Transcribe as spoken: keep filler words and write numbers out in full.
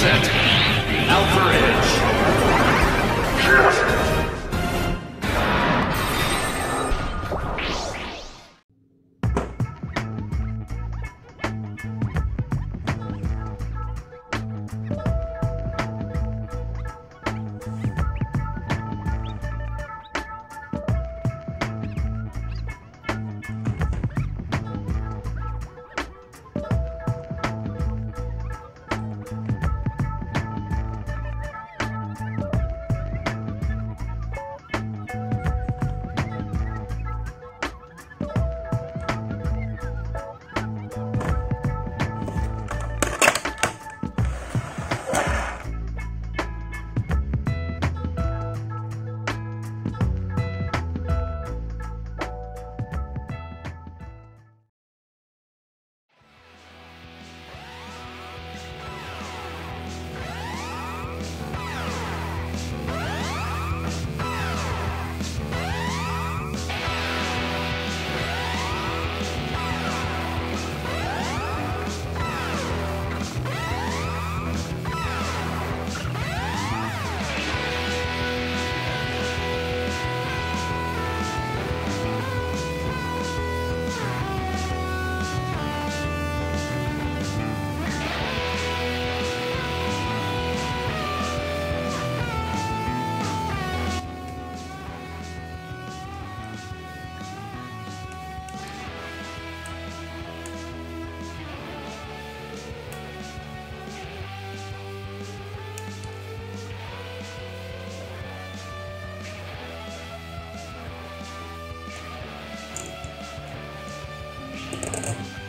Set. Alpha Edge. Thank you.